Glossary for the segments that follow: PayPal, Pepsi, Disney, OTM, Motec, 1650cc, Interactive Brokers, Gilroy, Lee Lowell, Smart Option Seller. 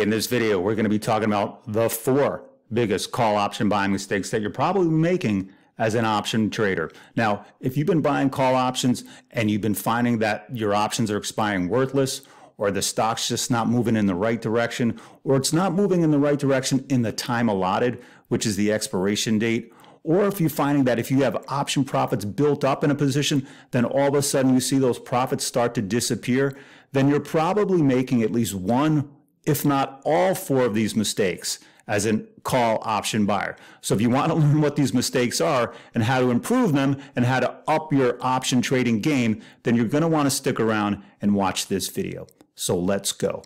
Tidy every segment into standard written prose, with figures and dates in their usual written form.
In this video, we're going to be talking about the 4 biggest call option buying mistakes that you're probably making as an option trader. Now, if you've been buying call options and you've been finding that your options are expiring worthless, or the stock's just not moving in the right direction, or it's not moving in the right direction in the time allotted, which is the expiration date, or if you're finding that if you have option profits built up in a position, then all of a sudden you see those profits start to disappear, then you're probably making at least one, if not all 4 of these mistakes as a call option buyer. So if you want to learn what these mistakes are and how to improve them and how to up your option trading game, then you're going to want to stick around and watch this video. So let's go.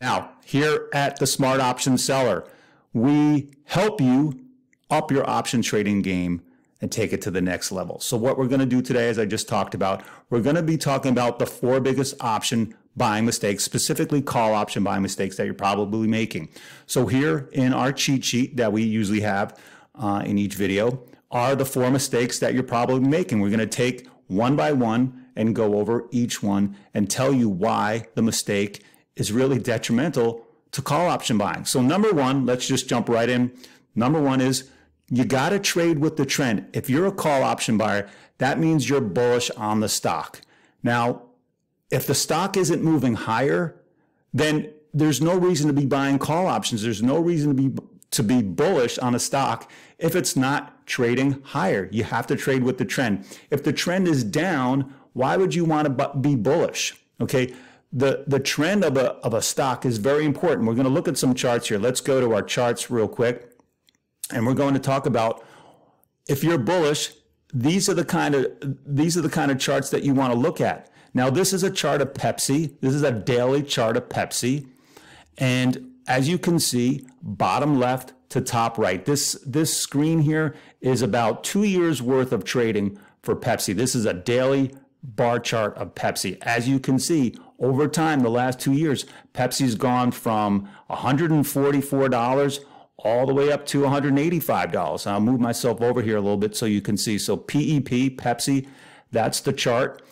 Now, here at the Smart Option Seller, we help you up your option trading game and take it to the next level. So what we're going to do today, as I just talked about, we're going to be talking about the 4 biggest option buying mistakes, specifically call option buying mistakes that you're probably making. So here in our cheat sheet that we usually have in each video are the 4 mistakes that you're probably making. We're going to take one by one and go over each one and tell you why the mistake is really detrimental to call option buying. So number one, let's just jump right in. Number one is you got to trade with the trend. If you're a call option buyer, that means you're bullish on the stock. Now, if the stock isn't moving higher, then there's no reason to be buying call options. There's no reason to be bullish on a stock if it's not trading higher. You have to trade with the trend. If the trend is down, why would you want to be bullish? Okay, the trend of a stock is very important. We're going to look at some charts here. Let's go to our charts real quick. And we're going to talk about, if you're bullish, these are the kind of charts that you want to look at. Now, this is a chart of Pepsi. This is a daily chart of Pepsi. And as you can see, bottom left to top right, this screen here is about 2 years worth of trading for Pepsi. This is a daily bar chart of Pepsi. As you can see, over time, the last 2 years, Pepsi's gone from $144 all the way up to $185. I'll move myself over here a little bit so you can see. So PEP, Pepsi, that's the chart.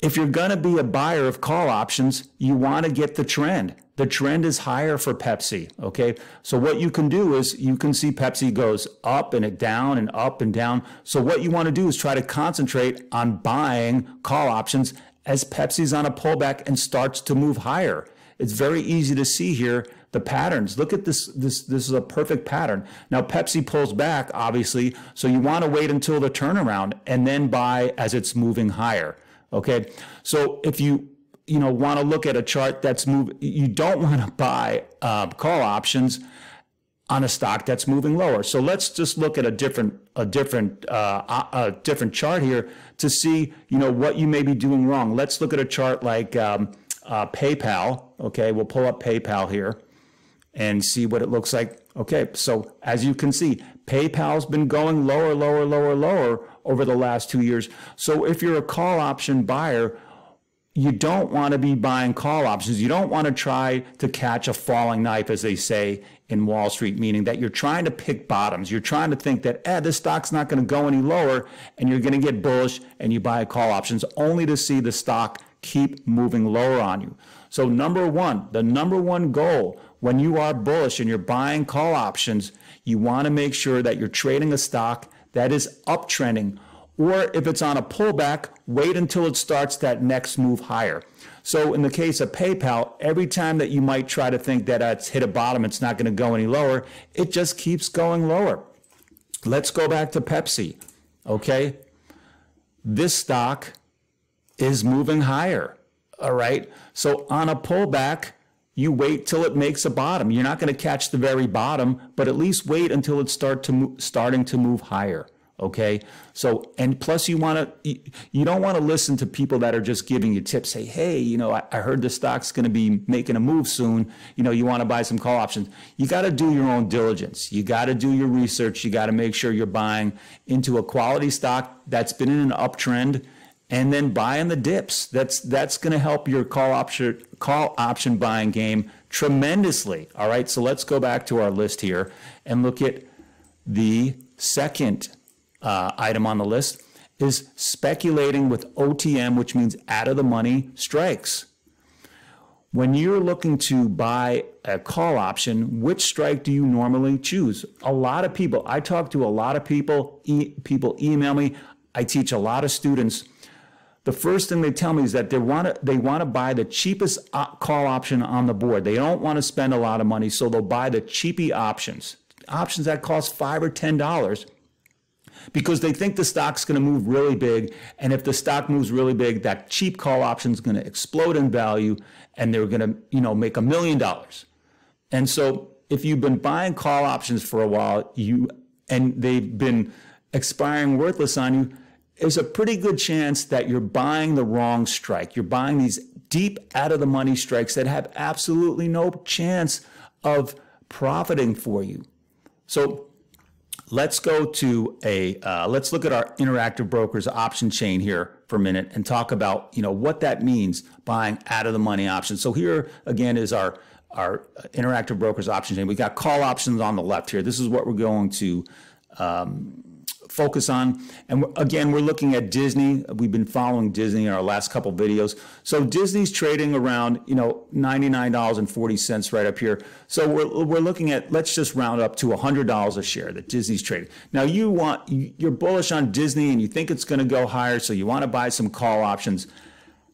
If you're going to be a buyer of call options, you want to get the trend. The trend is higher for Pepsi, okay? So what you can do is you can see Pepsi goes up and down and up and down. So what you want to do is try to concentrate on buying call options as Pepsi's on a pullback and starts to move higher. It's very easy to see here the patterns. Look at this. This is a perfect pattern. Now, Pepsi pulls back, obviously, so you want to wait until the turnaround and then buy as it's moving higher. Okay, so if you want to look at a chart that's moving, you don't want to buy call options on a stock that's moving lower. So let's just look at a different chart here to see what you may be doing wrong. Let's look at a chart like PayPal. Okay, we'll pull up PayPal here and see what it looks like. Okay, so as you can see, PayPal's been going lower, lower, lower, lower over the last 2 years. So if you're a call option buyer, you don't want to be buying call options. You don't want to try to catch a falling knife, as they say in Wall Street, meaning that you're trying to pick bottoms. You're trying to think that, this stock's not going to go any lower, and you're going to get bullish and you buy call options only to see the stock keep moving lower on you. So number one, the #1 goal when you are bullish and you're buying call options, you want to make sure that you're trading a stock that is uptrending, or if it's on a pullback, wait until it starts that next move higher. So in the case of PayPal, every time that you might try to think that it's hit a bottom, it's not going to go any lower, it just keeps going lower. Let's go back to Pepsi. Okay, this stock is moving higher. All right, so on a pullback, you wait till it makes a bottom. You're not going to catch the very bottom, but at least wait until it's starting to move higher. Okay, so, and plus you don't want to listen to people that are just giving you tips. Say, hey, I heard the stock's going to be making a move soon. You want to buy some call options. You got to do your own diligence. You got to do your research. You got to make sure you're buying into a quality stock that's been in an uptrend, and then buy in the dips. That's going to help your call option buying game tremendously. All right, so let's go back to our list here and look at the second item on the list is speculating with OTM, which means out of the money strikes. When you're looking to buy a call option, which strike do you normally choose? A lot of people, I talk to a lot of people, people email me, I teach a lot of students. The first thing they tell me is that they want to buy the cheapest call option on the board. They don't want to spend a lot of money, so they'll buy the cheapy options, options that cost $5 or $10, because they think the stock's going to move really big. And if the stock moves really big, that cheap call option is going to explode in value, and they're going to, you know, make $1 million. And so if you've been buying call options for a while, and they've been expiring worthless on you, there's a pretty good chance that you're buying the wrong strike. You're buying these deep out of the money strikes that have absolutely no chance of profiting for you. So let's go to let's look at our Interactive Brokers option chain here for a minute and talk about, you know, what that means, buying out of the money options. So here again is our Interactive Brokers option chain. We got call options on the left here. This is what we're going to, focus on. And again, we're looking at Disney. We've been following Disney in our last couple videos. So Disney's trading around, you know, $99.40 right up here. So we're looking at, let's just round up to $100 a share that Disney's trading. Now you're bullish on Disney and you think it's going to go higher, so you want to buy some call options.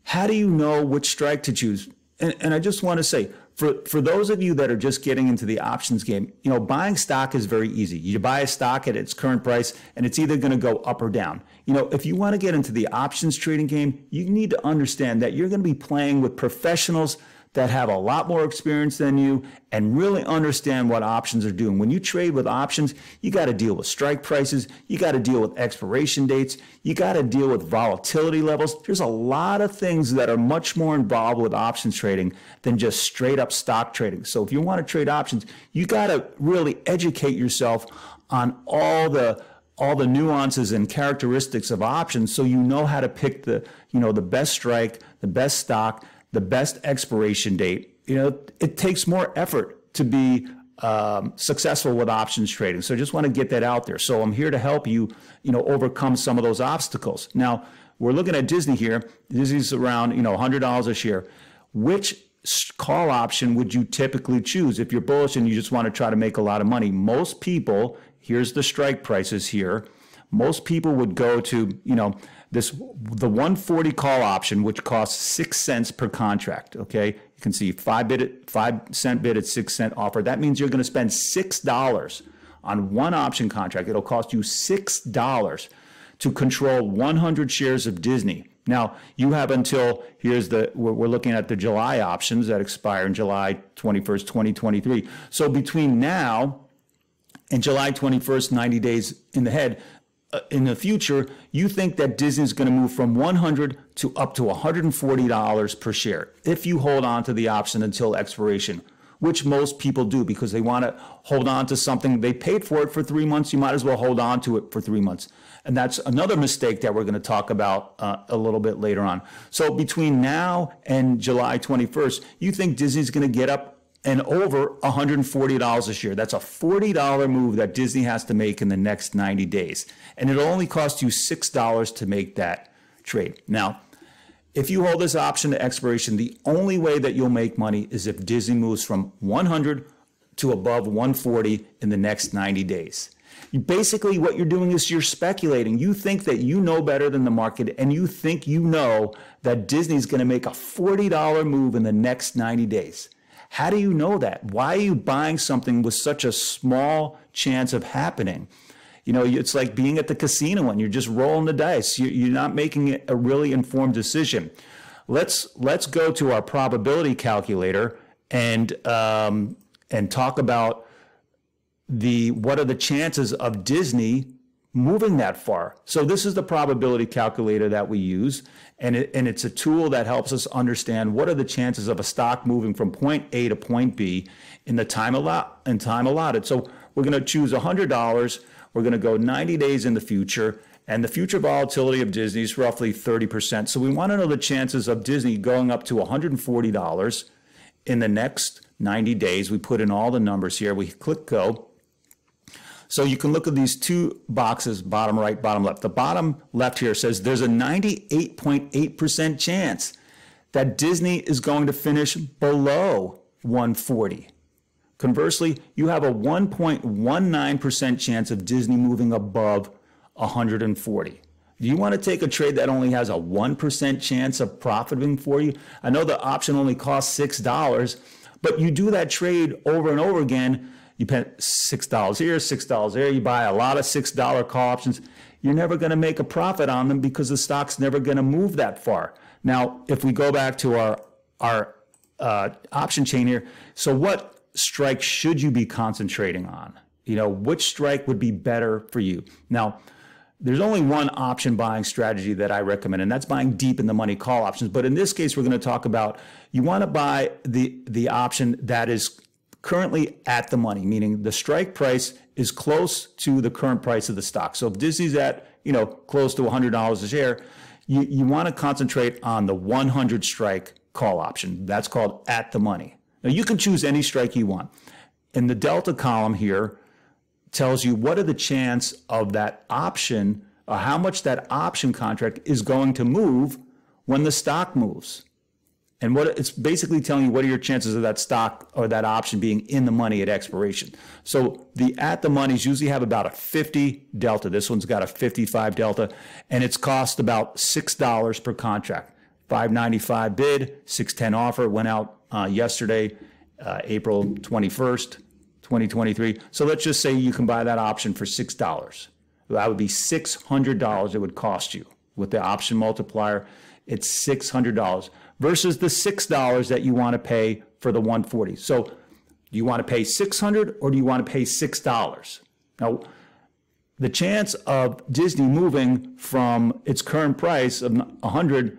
How do you know which strike to choose? And I just want to say, for those of you that are just getting into the options game, you know, buying stock is very easy. You buy a stock at its current price and it's either going to go up or down. You know, if you want to get into the options trading game, you need to understand that you're going to be playing with professionals that have a lot more experience than you and really understand what options are doing. When you trade with options, you got to deal with strike prices. You got to deal with expiration dates. You got to deal with volatility levels. There's a lot of things that are much more involved with options trading than just straight up stock trading. So if you want to trade options, you got to really educate yourself on all the nuances and characteristics of options, so you know how to pick the, you know, the best strike, the best stock, the best expiration date. You know, it takes more effort to be successful with options trading. So I just want to get that out there. So I'm here to help you, you know, overcome some of those obstacles. Now we're looking at Disney here. Disney's around, you know, $100 a share. Which call option would you typically choose if you're bullish and you just want to try to make a lot of money? Most people, here's the strike prices here. Most people would go to, you know, the 140 call option, which costs 6 cents per contract. Okay, you can see 5 cent bid at 6 cent offer. That means you're going to spend $6 on one option contract. It'll cost you $6 to control 100 shares of Disney. Now you have until, here's the, we're looking at the July options that expire in July 21st, 2023. So between now and July 21st, 90 days in the head. In the future, you think that Disney's going to move from $100 to up to $140 per share if you hold on to the option until expiration, which most people do because they want to hold on to something. They paid for it for 3 months. You might as well hold on to it for 3 months. And that's another mistake that we're going to talk about a little bit later on. So between now and July 21st, you think Disney's going to get up and over $140 a share. That's a $40 move that Disney has to make in the next 90 days. And it'll only cost you $6 to make that trade. Now, if you hold this option to expiration, the only way that you'll make money is if Disney moves from 100 to above 140 in the next 90 days. Basically, what you're doing is you're speculating. You think that you know better than the market, and you think you know that Disney's going to make a $40 move in the next 90 days. How do you know that? Why are you buying something with such a small chance of happening? You know, it's like being at the casino and you're just rolling the dice. You're not making a really informed decision. Let's go to our probability calculator and talk about what are the chances of Disney moving that far. So this is the probability calculator that we use, and it's a tool that helps us understand what are the chances of a stock moving from point A to point B in the time allotted. So we're going to choose $100. We're going to go 90 days in the future, and the future volatility of Disney is roughly 30%. So we want to know the chances of Disney going up to $140 in the next 90 days. We put in all the numbers here. We click go. So you can look at these two boxes, bottom right, bottom left. The bottom left here says there's a 98.8% chance that Disney is going to finish below 140. Conversely, you have a 1.19% chance of Disney moving above 140. Do you want to take a trade that only has a 1% chance of profiting for you? I know the option only costs $6, but you do that trade over and over again. You pay $6 here, $6 there. You buy a lot of $6 call options. You're never going to make a profit on them because the stock's never going to move that far. Now, if we go back to our option chain here, so what strike should you be concentrating on? You know, which strike would be better for you? Now, there's only one option buying strategy that I recommend, and that's buying deep in the money call options. But in this case, we're going to talk about you want to buy the option that is currently at the money, meaning the strike price is close to the current price of the stock. So if Disney's at, you know, close to $100 a share, you want to concentrate on the 100 strike call option. That's called at the money. Now you can choose any strike you want. In the delta column here tells you what are the chance of that option, or how much that option contract is going to move when the stock moves. And what it's basically telling you, what are your chances of that stock or that option being in the money at expiration? So the at the monies usually have about a 50 delta. This one's got a 55 delta, and it's cost about $6 per contract. $5.95 bid, $6.10 offer. Went out yesterday, April 21st, 2023. So let's just say you can buy that option for $6. That would be $600 it would cost you. With the option multiplier, it's $600. Versus the $6 that you want to pay for the 140. So do you want to pay $600 or do you want to pay $6? Now, the chance of Disney moving from its current price of 100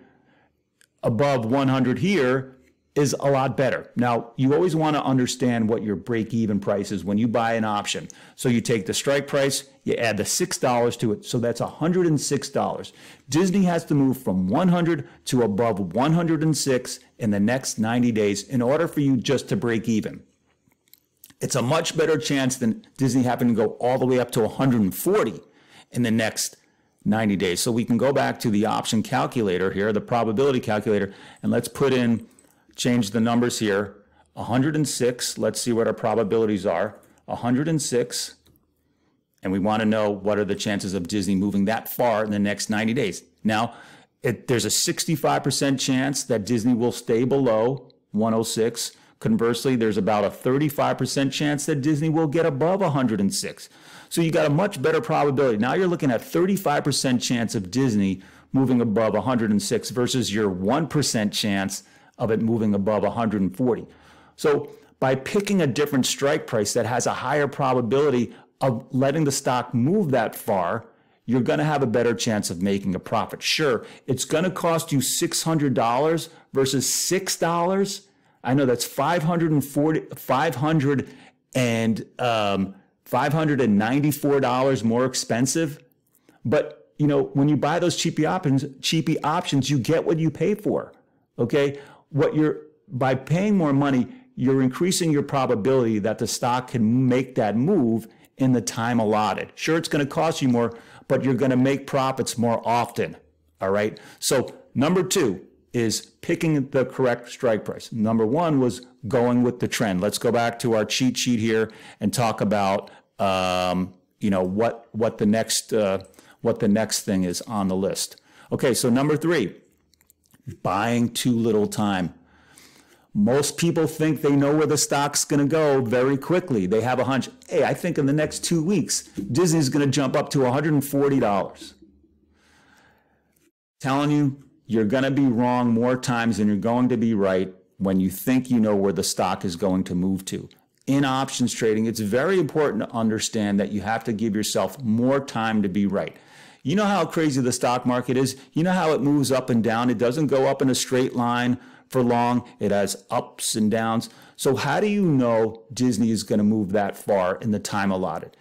above 100 here is a lot better. Now, you always want to understand what your break-even price is when you buy an option. So you take the strike price, you add the $6 to it, so that's $106. Disney has to move from 100 to above 106 in the next 90 days in order for you just to break even. It's a much better chance than Disney having to go all the way up to 140 in the next 90 days. So we can go back to the option calculator here, the probability calculator, and let's put in, change the numbers here, 106. Let's see what our probabilities are. 106. And we want to know what are the chances of Disney moving that far in the next 90 days. Now, there's a 65% chance that Disney will stay below 106. Conversely, there's about a 35% chance that Disney will get above 106. So you got a much better probability. Now you're looking at 35% chance of Disney moving above 106 versus your 1% chance of it moving above 140. So by picking a different strike price that has a higher probability of letting the stock move that far, you're gonna have a better chance of making a profit. Sure, it's gonna cost you $600 versus $6. I know that's 594 more expensive, but you know, when you buy those cheapy options, you get what you pay for, okay? By paying more money, you're increasing your probability that the stock can make that move in the time allotted. Sure, it's going to cost you more, but you're going to make profits more often. All right. So number two is picking the correct strike price. Number one was going with the trend. Let's go back to our cheat sheet here and talk about you know, what the next thing is on the list. Okay. So number three. Buying too little time. Most people think they know where the stock's going to go very quickly. They have a hunch. Hey, I think in the next 2 weeks, Disney's going to jump up to $140. Telling you, you're going to be wrong more times than you're going to be right when you think you know where the stock is going to move to. In options trading, it's very important to understand that you have to give yourself more time to be right. You know how crazy the stock market is. You know how it moves up and down. It doesn't go up in a straight line for long. It has ups and downs. So how do you know Disney is going to move that far in the time allotted?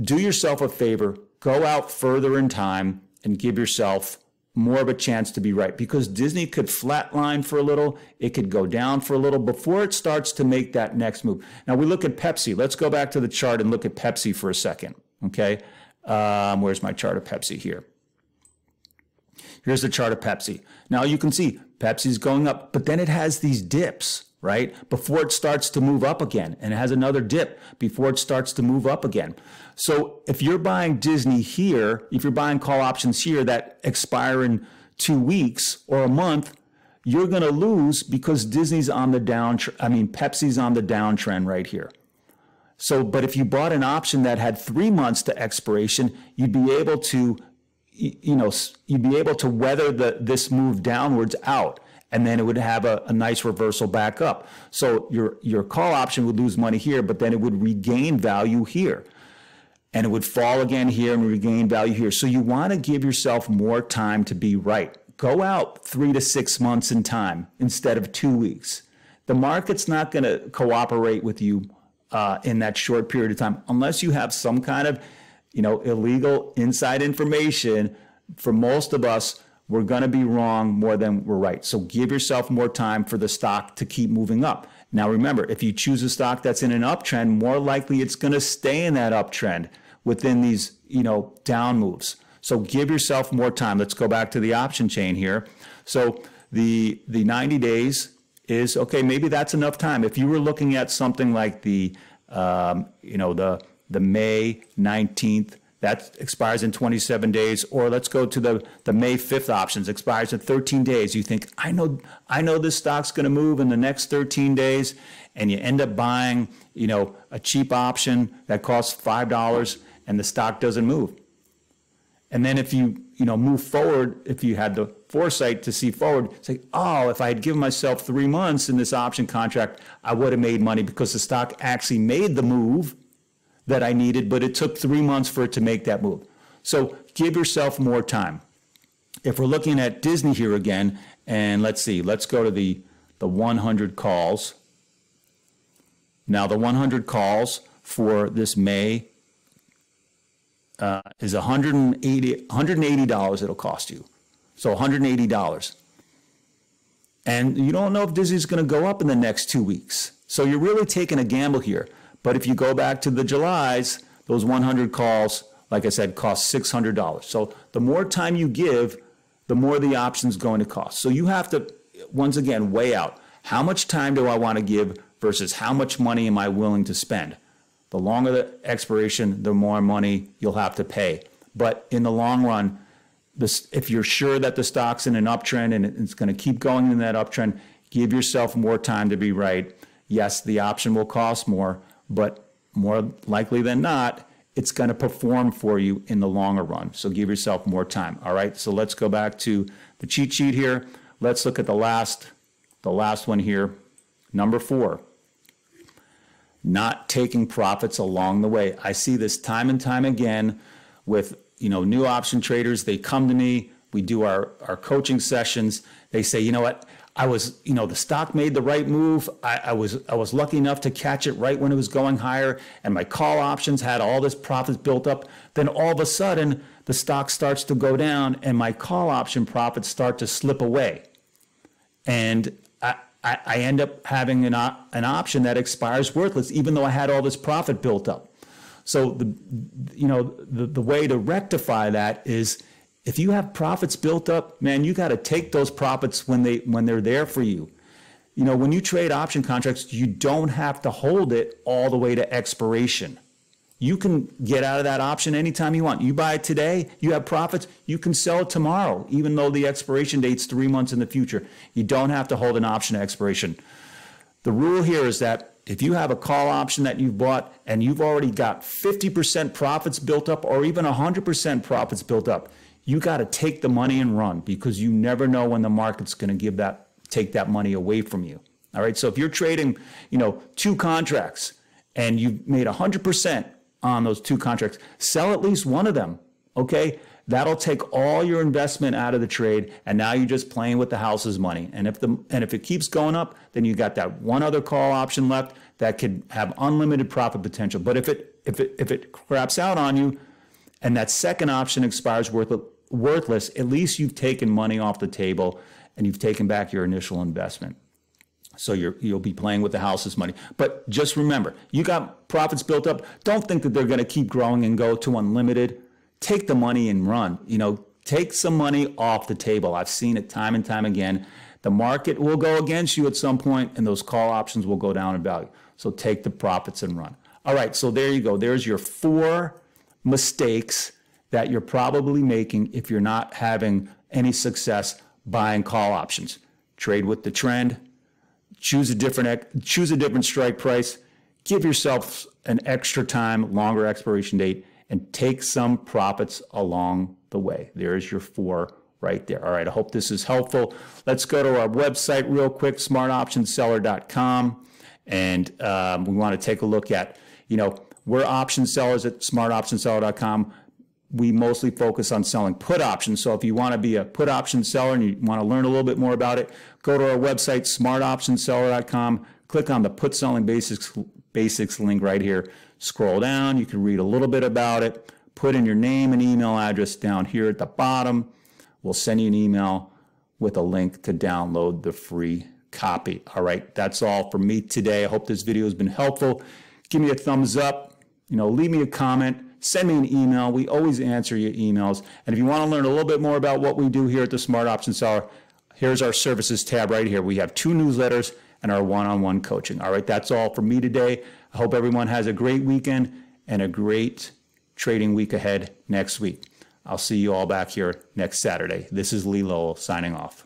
Do yourself a favor. Go out further in time and give yourself more of a chance to be right, because Disney could flatline for a little. It could go down for a little before it starts to make that next move. Now we look at Pepsi. Let's go back to the chart and look at Pepsi for a second. Okay. Where's my chart of Pepsi here? Here's the chart of Pepsi. Now you can see Pepsi's going up, but then it has these dips, right? Before it starts to move up again, and it has another dip before it starts to move up again. So if you're buying Disney here, if you're buying call options here that expire in 2 weeks or a month, you're going to lose because Disney's on the downtrend. I mean, Pepsi's on the downtrend right here. So, but if you bought an option that had 3 months to expiration, you'd be able to, you know, you'd be able to weather this move downwards out, and then it would have a nice reversal back up. So your call option would lose money here, but then it would regain value here, and it would fall again here and regain value here. So you want to give yourself more time to be right. Go out 3 to 6 months in time instead of 2 weeks. The market's not going to cooperate with you in that short period of time unless you have some kind of, you know, illegal inside information. For most of us, we're going to be wrong more than we're right. So give yourself more time for the stock to keep moving up. Now, remember, if you choose a stock that's in an uptrend, more likely it's going to stay in that uptrend within these, you know, down moves. So give yourself more time. Let's go back to the option chain here. So the 90 days is, okay, maybe that's enough time. If you were looking at something like the, you know, the May 19th, that expires in 27 days, or let's go to the May 5th options, expires in 13 days. You think, I know this stock's gonna move in the next 13 days, and you end up buying, you know, a cheap option that costs $5 and the stock doesn't move. And then if you know, move forward, if you had the foresight to see forward, say, oh, if I had given myself 3 months in this option contract, I would have made money because the stock actually made the move that I needed, but it took 3 months for it to make that move. So give yourself more time. If we're looking at Disney here again, and let's see, let's go to the 100 calls. Now the 100 calls for this May is $180 it'll cost you. So $180. And you don't know if Disney's going to go up in the next 2 weeks. So you're really taking a gamble here. But if you go back to the Julys, those 100 calls, like I said, cost $600. So the more time you give, the more the option's going to cost. So you have to, once again, weigh out how much time do I want to give versus how much money am I willing to spend. The longer the expiration, the more money you'll have to pay. But in the long run, this, if you're sure that the stock's in an uptrend and it's going to keep going in that uptrend, give yourself more time to be right. Yes, the option will cost more, but more likely than not, it's going to perform for you in the longer run. So give yourself more time. All right, so let's go back to the cheat sheet here. Let's look at the last one here, number 4. Not taking profits along the way. I see this time and time again with, you know, new option traders. They come to me, we do our coaching sessions. They say, you know what, I was, you know, the stock made the right move. I was lucky enough to catch it right when it was going higher, and my call options had all this profits built up. Then all of a sudden the stock starts to go down and my call option profits start to slip away. And I end up having an option that expires worthless, even though I had all this profit built up. So the way to rectify that is, if you have profits built up, man, you got to take those profits when they're there for you. You know, when you trade option contracts, you don't have to hold it all the way to expiration. You can get out of that option anytime you want. You buy it today, you have profits, you can sell it tomorrow, even though the expiration date's 3 months in the future. You don't have to hold an option to expiration. The rule here is that if you have a call option that you've bought and you've already got 50% profits built up, or even 100% profits built up, you got to take the money and run, because you never know when the market's going to take that money away from you. All right, so if you're trading, you know, 2 contracts and you've made 100%, on those 2 contracts, sell at least one of them, okay? That'll take all your investment out of the trade, and now you're just playing with the house's money. And if it keeps going up, then you got that one other call option left that could have unlimited profit potential. But if it craps out on you, and that second option expires worthless, at least you've taken money off the table and you've taken back your initial investment. So you'll be playing with the house's money. But just remember, you got profits built up. Don't think that they're going to keep growing and go to unlimited. Take the money and run. You know, take some money off the table. I've seen it time and time again. The market will go against you at some point, and those call options will go down in value. So take the profits and run. All right, so there you go. There's your 4 mistakes that you're probably making if you're not having any success buying call options. Trade with the trend. Choose a different strike price. Give yourself an extra time, longer expiration date, and take some profits along the way. There's your 4 right there. All right, I hope this is helpful. Let's go to our website real quick, smartoptionseller.com, and we want to take a look at, you know, we're option sellers at smartoptionseller.com. We mostly focus on selling put options. So if you want to be a put option seller and you want to learn a little bit more about it, go to our website, smartoptionseller.com, click on the put selling basics link right here. Scroll down, you can read a little bit about it. Put in your name and email address down here at the bottom. We'll send you an email with a link to download the free copy. All right, that's all for me today. I hope this video has been helpful. Give me a thumbs up, you know, leave me a comment. Send me an email. We always answer your emails. And if you want to learn a little bit more about what we do here at the Smart Option Seller, here's our services tab right here. We have 2 newsletters and our one-on-one coaching. All right, that's all for me today. I hope everyone has a great weekend and a great trading week ahead next week. I'll see you all back here next Saturday. This is Lee Lowell signing off.